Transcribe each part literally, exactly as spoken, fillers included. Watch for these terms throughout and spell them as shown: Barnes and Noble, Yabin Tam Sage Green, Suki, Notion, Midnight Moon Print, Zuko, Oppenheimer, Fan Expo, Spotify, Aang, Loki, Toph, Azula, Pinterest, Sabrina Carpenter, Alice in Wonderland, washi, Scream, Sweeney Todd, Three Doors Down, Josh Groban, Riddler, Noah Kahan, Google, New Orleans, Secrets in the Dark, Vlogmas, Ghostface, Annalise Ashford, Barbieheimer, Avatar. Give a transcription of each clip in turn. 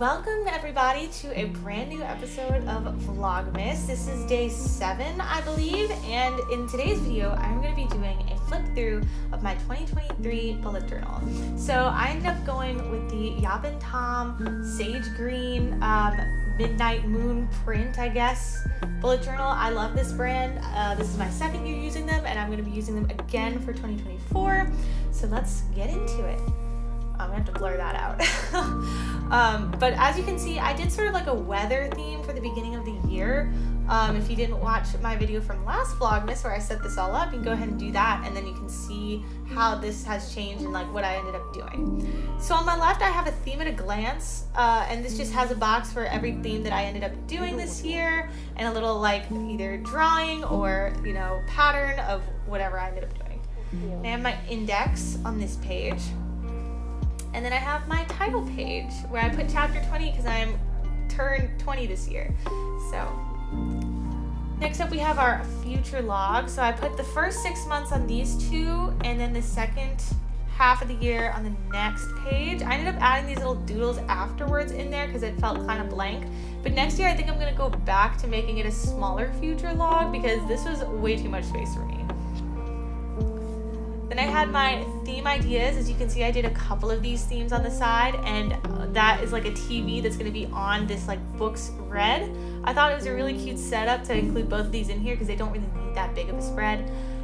Welcome everybody to a brand new episode of Vlogmas. This is day seven, I believe, and in today's video I'm going to be doing a flip through of my twenty twenty-three bullet journal. So I ended up going with the Yabin Tam Sage Green um, Midnight Moon Print, I guess, bullet journal. I love this brand. Uh, this is my second year using them, and I'm going to be using them again for twenty twenty-four. So let's get into it. I'm gonna have to blur that out. um, but as you can see, I did sort of like a weather theme for the beginning of the year. Um, if you didn't watch my video from last Vlogmas where I set this all up, you can go ahead and do that, and then you can see how this has changed and like what I ended up doing. So on my left, I have a theme at a glance, uh, and this just has a box for every theme that I ended up doing this year, and a little like either drawing or, you know, pattern of whatever I ended up doing. And I have my index on this page. And then I have my title page where I put chapter twenty because I'm turned twenty this year. So next up we have our future log. So I put the first six months on these two and then the second half of the year on the next page. I ended up adding these little doodles afterwards in there because it felt kind of blank. But next year I think I'm going to go back to making it a smaller future log because this was way too much space for me. Then I had my theme ideas. As you can see, I did a couple of these themes on the side, and that is like a T V that's going to be on this like books read. I thought it was a really cute setup to include both of these in here because they don't really need that big of a spread.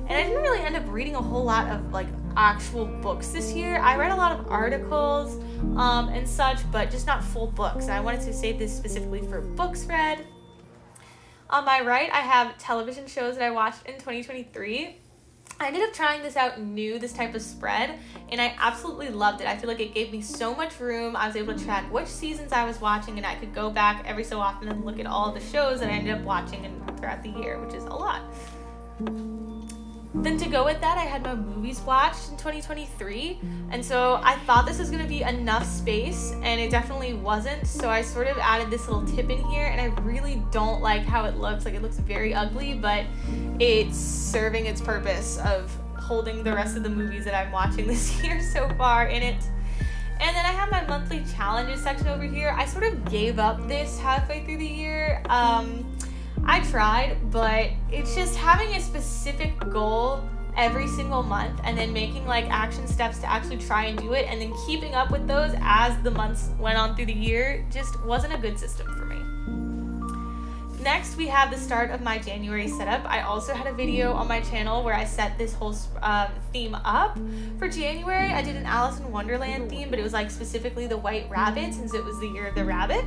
And I didn't really end up reading a whole lot of like actual books this year. I read a lot of articles um, and such, but just not full books. I wanted to save this specifically for books read. On my right, I have television shows that I watched in twenty twenty-three. I ended up trying this out new, this type of spread, and I absolutely loved it. I feel like it gave me so much room. I was able to track which seasons I was watching, and I could go back every so often and look at all the shows that I ended up watching and throughout the year, which is a lot. Then to go with that, I had my movies watched in twenty twenty-three, and so I thought this was going to be enough space, and it definitely wasn't, so I sort of added this little tip in here, and I really don't like how it looks. Like, it looks very ugly, but it's serving its purpose of holding the rest of the movies that I'm watching this year so far in it. And then I have my monthly challenges section over here. I sort of gave up this halfway through the year. Um... I tried, but it's just having a specific goal every single month and then making like action steps to actually try and do it, and then keeping up with those as the months went on through the year just wasn't a good system for me. Next, we have the start of my January setup. I also had a video on my channel where I set this whole um, theme up. For January, I did an Alice in Wonderland theme, but it was like specifically the white rabbit since it was the year of the rabbit.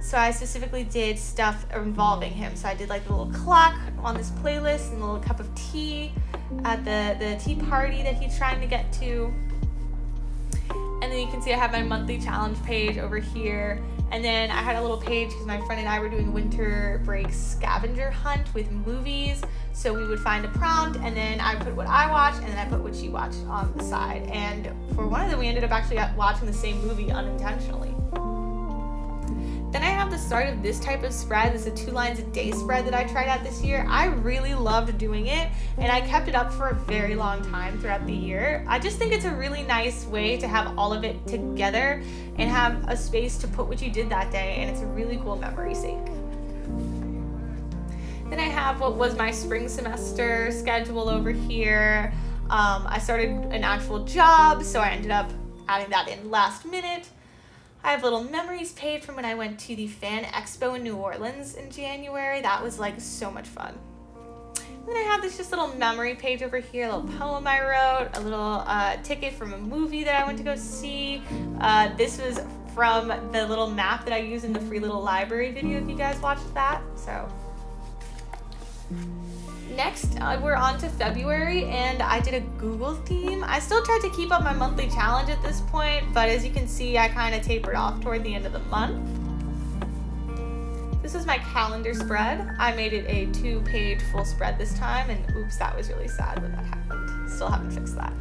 So I specifically did stuff involving him. So I did like the little clock on this playlist and the little cup of tea at the, the tea party that he's trying to get to. And then you can see I have my monthly challenge page over here. And then I had a little page because my friend and I were doing a winter break scavenger hunt with movies. So we would find a prompt, and then I put what I watched, and then I put what she watched on the side. And for one of them, we ended up actually watching the same movie unintentionally. Then I have the start of this type of spread. This is a two lines a day spread that I tried out this year. I really loved doing it, and I kept it up for a very long time throughout the year. I just think it's a really nice way to have all of it together and have a space to put what you did that day, and it's a really cool memory sake. Then I have what was my spring semester schedule over here. Um, I started an actual job, so I ended up adding that in last minute. I have a little memories page from when I went to the Fan Expo in New Orleans in January. That was like so much fun. And then I have this just little memory page over here, a little poem I wrote, a little uh, ticket from a movie that I went to go see. Uh, this was from the little map that I used in the Free Little Library video if you guys watched that. So. Next, uh, we're on to February, and I did a Google theme. I still tried to keep up my monthly challenge at this point, but as you can see, I kind of tapered off toward the end of the month. This is my calendar spread. I made it a two-page full spread this time, and oops, that was really sad when that happened. Still haven't fixed that.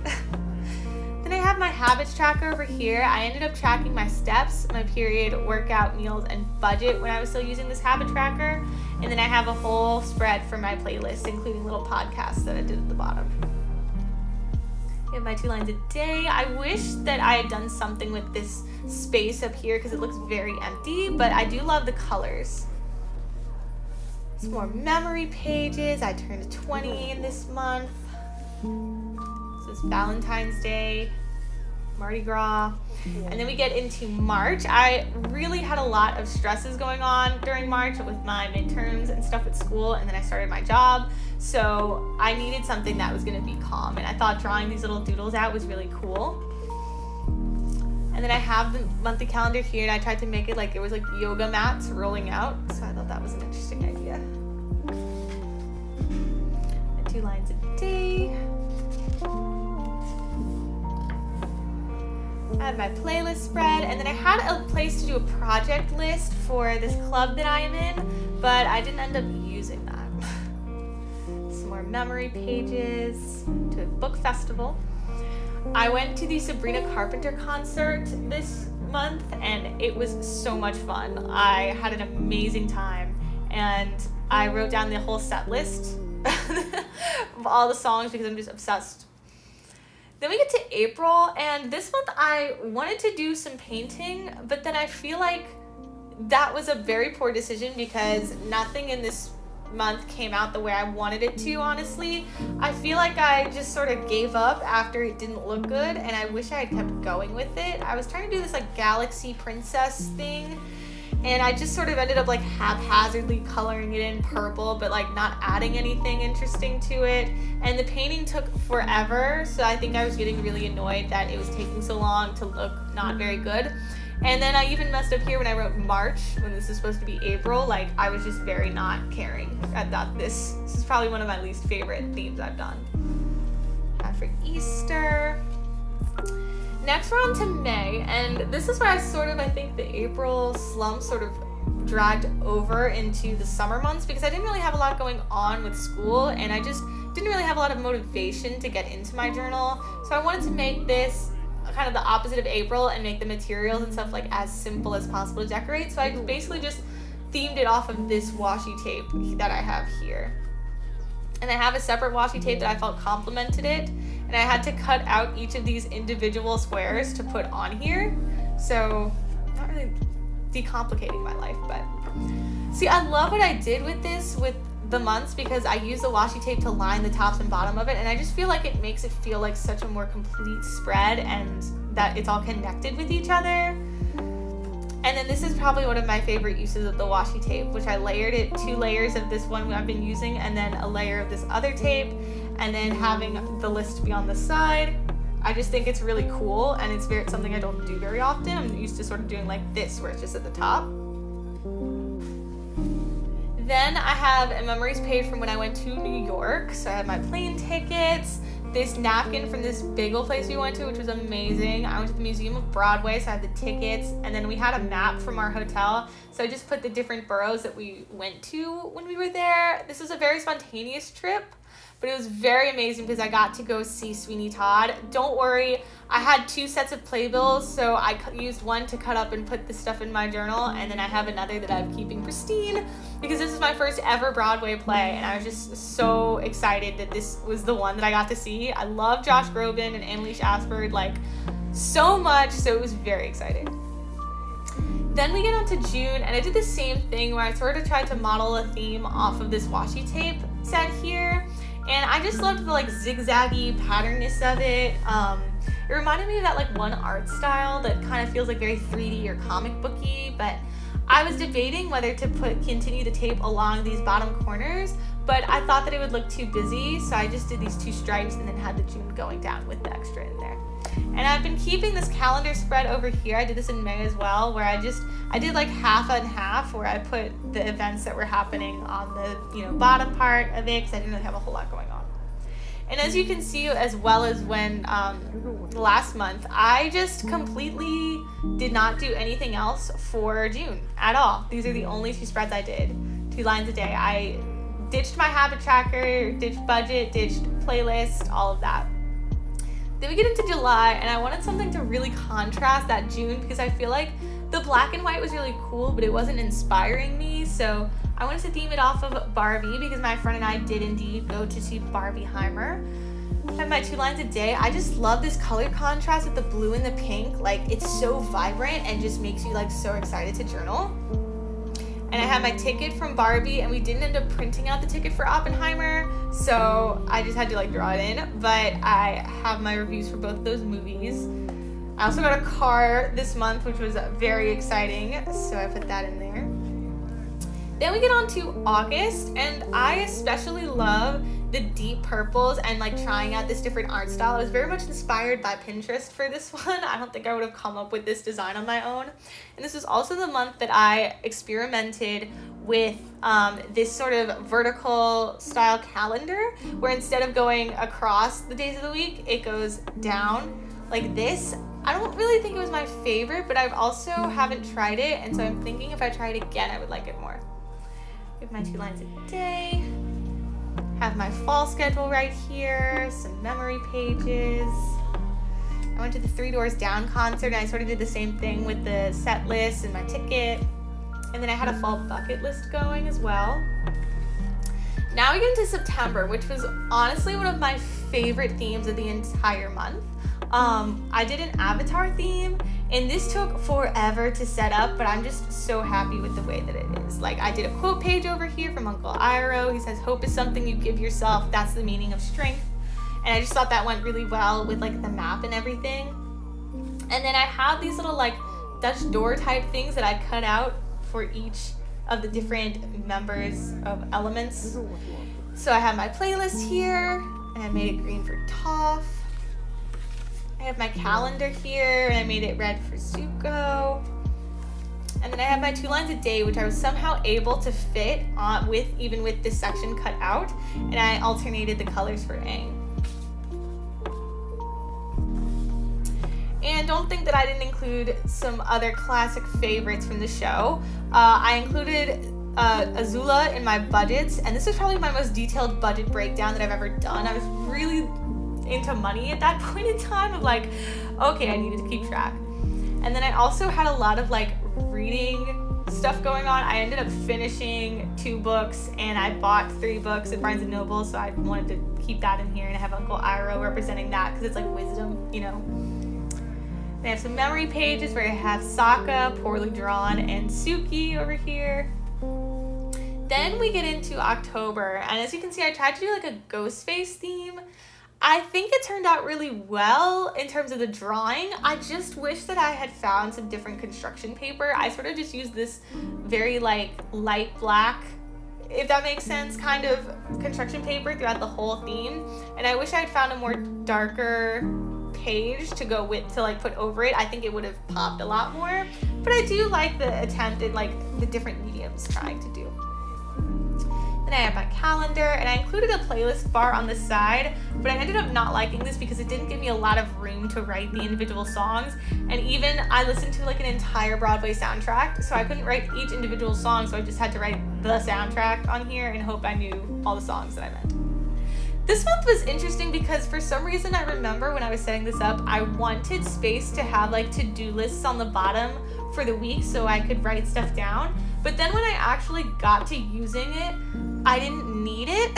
Then I have my habits tracker over here. I ended up tracking my steps, my period, workout, meals, and budget when I was still using this habit tracker. And then I have a whole spread for my playlist, including little podcasts that I did at the bottom. Get my two lines a day. I wish that I had done something with this space up here because it looks very empty, but I do love the colors. It's more memory pages. I turned twenty in this month. This is Valentine's Day, Mardi Gras. And then we get into March. I really had a lot of stresses going on during March with my midterms and stuff at school, and then I started my job. So I needed something that was gonna be calm, and I thought drawing these little doodles out was really cool. And then I have the monthly calendar here, and I tried to make it like it was like yoga mats rolling out. So I thought that was an interesting idea. Two lines a day. I had my playlist spread, and then I had a place to do a project list for this club that I am in, but I didn't end up using that. Some more memory pages to a book festival. I went to the Sabrina Carpenter concert this month, and it was so much fun. I had an amazing time, and I wrote down the whole set list of all the songs because I'm just obsessed. Then we get to April, and this month I wanted to do some painting, but then I feel like that was a very poor decision because nothing in this month came out the way I wanted it to, honestly. I feel like I just sort of gave up after it didn't look good, and I wish I had kept going with it. I was trying to do this like galaxy princess thing, and I just sort of ended up like haphazardly coloring it in purple, but like not adding anything interesting to it. And the painting took forever, so I think I was getting really annoyed that it was taking so long to look not very good. And then I even messed up here when I wrote March, when this is supposed to be April. Like, I was just very not caring about this. This is probably one of my least favorite themes I've done. After Easter. Next we're on to May, and this is where I sort of, I think the April slump sort of dragged over into the summer months because I didn't really have a lot going on with school, and I just didn't really have a lot of motivation to get into my journal. So I wanted to make this kind of the opposite of April and make the materials and stuff like as simple as possible to decorate. So I basically just themed it off of this washi tape that I have here. And I have a separate washi tape that I felt complemented it. And I had to cut out each of these individual squares to put on here. So not really decomplicating my life, but. See, I love what I did with this with the months because I used the washi tape to line the tops and bottom of it. And I just feel like it makes it feel like such a more complete spread and that it's all connected with each other. And then this is probably one of my favorite uses of the washi tape, which I layered it two layers of this one I've been using and then a layer of this other tape and then having the list be on the side. I just think it's really cool and it's, very, it's something I don't do very often. I'm used to sort of doing like this where it's just at the top. Then I have a memories page from when I went to New York. So I had my plane tickets, this napkin from this bagel place we went to, which was amazing. I went to the Museum of Broadway, so I had the tickets, and then we had a map from our hotel. So I just put the different boroughs that we went to when we were there. This was a very spontaneous trip, but it was very amazing because I got to go see Sweeney Todd. Don't worry, I had two sets of playbills, so I used one to cut up and put the stuff in my journal, and then I have another that I'm keeping pristine because this is my first ever Broadway play, and I was just so excited that this was the one that I got to see. I love Josh Groban and Annalise Ashford like so much, so it was very exciting. Then we get on to June, and I did the same thing where I sort of tried to model a theme off of this washi tape set here, and I just loved the like zigzaggy patternness of it. Um, it reminded me of that like one art style that kind of feels like very three D or comic booky, but I was debating whether to put continue the tape along these bottom corners, but I thought that it would look too busy, so I just did these two stripes and then had the June going down with the extra in there. And I've been keeping this calendar spread over here. I did this in May as well, where I just, I did like half and half, where I put the events that were happening on the, you know, bottom part of it, because I didn't really have a whole lot going on. And as you can see, as well as when um, last month, I just completely did not do anything else for June at all. These are the only two spreads I did, two lines a day. I ditched my habit tracker, ditched budget, ditched playlist, all of that. Then we get into July, and I wanted something to really contrast that June because I feel like the black and white was really cool, but it wasn't inspiring me. So I wanted to theme it off of Barbie because my friend and I did indeed go to see Barbieheimer. And my two lines a day, I just love this color contrast with the blue and the pink. Like, it's so vibrant and just makes you like so excited to journal. And I had my ticket from Barbie, and we didn't end up printing out the ticket for Oppenheimer, so I just had to like draw it in. But I have my reviews for both of those movies. I also got a car this month, which was very exciting, so I put that in there. Then we get on to August, and I especially love the deep purples and like trying out this different art style. I was very much inspired by Pinterest for this one. I don't think I would have come up with this design on my own. And this was also the month that I experimented with um, this sort of vertical style calendar, where instead of going across the days of the week, it goes down like this. I don't really think it was my favorite, but I've also haven't tried it, and so I'm thinking if I try it again, I would like it more. Give my two lines a day. Have my fall schedule right here, some memory pages. I went to the Three Doors Down concert, and I sort of did the same thing with the set list and my ticket. And then I had a fall bucket list going as well. Now we get into September, which was honestly one of my favorite themes of the entire month. Um, I did an Avatar theme, and this took forever to set up, but I'm just so happy with the way that it is. Like, I did a quote page over here from Uncle Iroh. He says, "Hope is something you give yourself. That's the meaning of strength." And I just thought that went really well with like the map and everything. And then I have these little like Dutch door type things that I cut out for each of the different members of elements. So I have my playlist here, and I made it green for Toph. I have my calendar here, and I made it red for Zuko. And then I have my two lines a day, which I was somehow able to fit on with, even with this section cut out, and I alternated the colors for Aang. And don't think that I didn't include some other classic favorites from the show. Uh, I included Uh, Azula in my budgets, and this is probably my most detailed budget breakdown that I've ever done. I was really into money at that point in time, of like, okay, I needed to keep track. And then I also had a lot of like reading stuff going on. I ended up finishing two books, and I bought three books at Barnes and Noble, so I wanted to keep that in here, and I have Uncle Iroh representing that because it's like wisdom, you know. And I have some memory pages where I have Sokka, poorly drawn, and Suki over here. Then we get into October, and as you can see, I tried to do like a Ghostface theme. I think it turned out really well in terms of the drawing. I just wish that I had found some different construction paper. I sort of just used this very like light black, if that makes sense, kind of construction paper throughout the whole theme. And I wish I had found a more darker page to go with, to like put over it. I think it would have popped a lot more, but I do like the attempt at like the different mediums trying to do. Then I have my calendar, and I included a playlist bar on the side, but I ended up not liking this because it didn't give me a lot of room to write the individual songs. And even I listened to like an entire Broadway soundtrack, so I couldn't write each individual song, so I just had to write the soundtrack on here and hope I knew all the songs that I meant. This month was interesting because for some reason I remember when I was setting this up, I wanted space to have like to-do lists on the bottom for the week so I could write stuff down. But then when I actually got to using it, I didn't need it.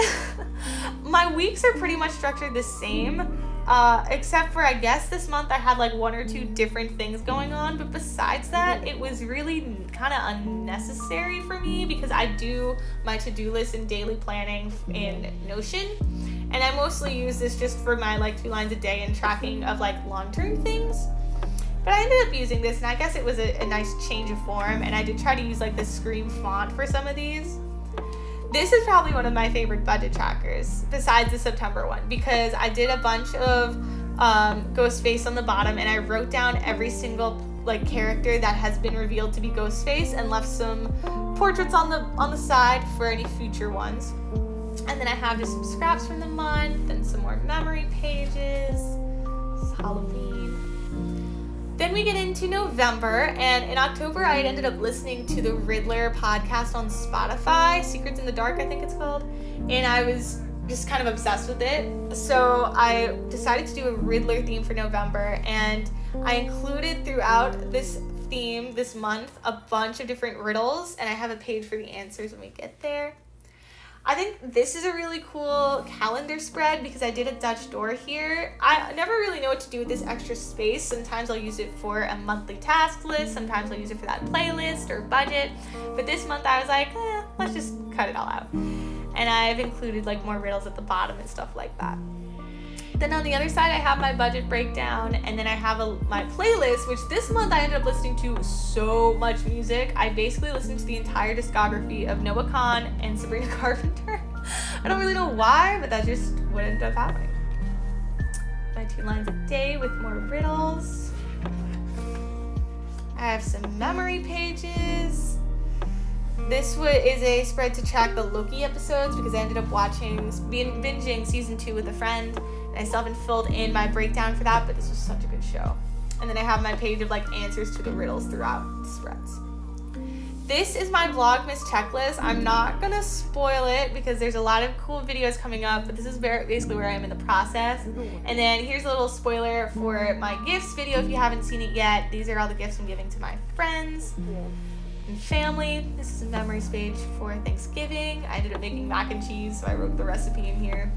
My weeks are pretty much structured the same, uh, except for I guess this month I had like one or two different things going on. But besides that, it was really kind of unnecessary for me because I do my to-do list and daily planning in Notion. And I mostly use this just for my like two lines a day and tracking of like long-term things. But I ended up using this, and I guess it was a, a nice change of form, and I did try to use like the Scream font for some of these. This is probably one of my favorite budget trackers besides the September one, because I did a bunch of um, Ghostface on the bottom, and I wrote down every single like character that has been revealed to be Ghostface, and left some portraits on the, on the side for any future ones. And then I have just some scraps from the month and some more memory pages. It's Halloween. Then we get into November, and in October I had ended up listening to the Riddler podcast on Spotify, Secrets in the Dark I think it's called, and I was just kind of obsessed with it. So I decided to do a Riddler theme for November, and I included throughout this theme this month a bunch of different riddles, and I have a page for the answers when we get there. I think this is a really cool calendar spread because I did a Dutch door here. I never really know what to do with this extra space. Sometimes I'll use it for a monthly task list. Sometimes I'll use it for that playlist or budget. But this month I was like, eh, let's just cut it all out. And I've included like more riddles at the bottom and stuff like that. Then on the other side, I have my budget breakdown, and then I have a, my playlist, which this month I ended up listening to so much music. I basically listened to the entire discography of Noah Kahan and Sabrina Carpenter. I don't really know why, but that just what ended up happening. My two lines a day with more riddles. I have some memory pages. This is a spread to track the Loki episodes because I ended up watching, binging season two with a friend. I still haven't filled in my breakdown for that, but this was such a good show. And then I have my page of like answers to the riddles throughout the spreads. This is my Vlogmas checklist. I'm not gonna spoil it because there's a lot of cool videos coming up, but this is where, basically where I am in the process. And then here's a little spoiler for my gifts video if you haven't seen it yet. These are all the gifts I'm giving to my friends. Yeah. And family. This is a memories page for Thanksgiving. I ended up making mac and cheese, so I wrote the recipe in here.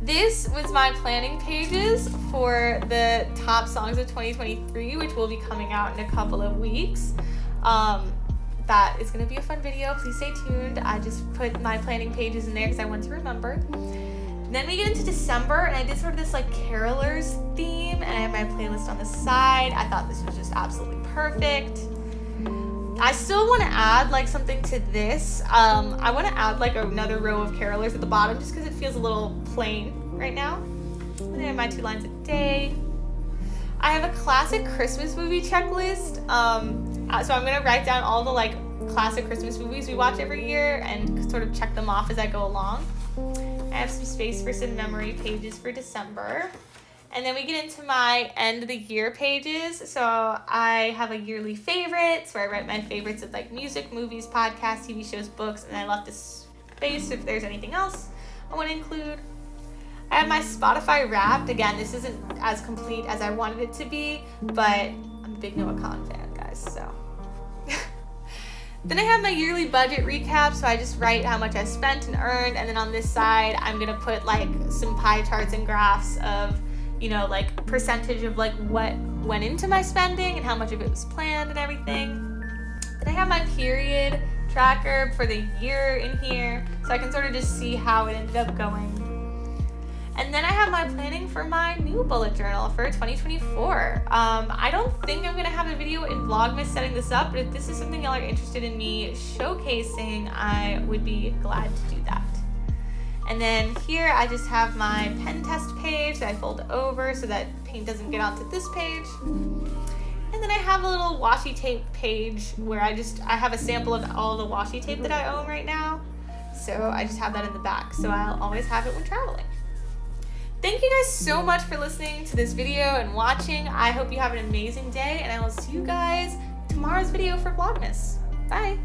This was my planning pages for the top songs of twenty twenty-three, which will be coming out in a couple of weeks. Um, that is going to be a fun video. Please stay tuned. I just put my planning pages in there because I want to remember. Then we get into December, and I did sort of this like carolers theme, and I have my playlist on the side. I thought this was just absolutely perfect. I still want to add like something to this. Um, I want to add like another row of carolers at the bottom just because it feels a little plain right now. And then I have my two lines a day. I have a classic Christmas movie checklist. Um, so I'm going to write down all the like classic Christmas movies we watch every year and sort of check them off as I go along. I have some space for some memory pages for December. And then we get into my end of the year pages. So I have a yearly favorites where I write my favorites of like music, movies, podcasts, T V shows, books, and I left a space if there's anything else I want to include. I have my Spotify Wrapped. Again, this isn't as complete as I wanted it to be, but I'm a big Noah Kahan fan, guys, so. Then I have my yearly budget recap, so I just write how much I spent and earned, and then on this side, I'm gonna put like some pie charts and graphs of, you know, like percentage of like what went into my spending and how much of it was planned and everything. Then I have my period tracker for the year in here, so I can sort of just see how it ended up going. And then I have my planning for my new bullet journal for twenty twenty-four. Um, I don't think I'm gonna have a video in Vlogmas setting this up, but if this is something y'all are interested in me showcasing, I would be glad to do that. And then here I just have my pen test page that I fold over so that paint doesn't get onto this page. And then I have a little washi tape page where I just, I have a sample of all the washi tape that I own right now. So I just have that in the back. So I'll always have it when traveling. Thank you guys so much for listening to this video and watching. I hope you have an amazing day, and I will see you guys tomorrow's video for Vlogmas. Bye.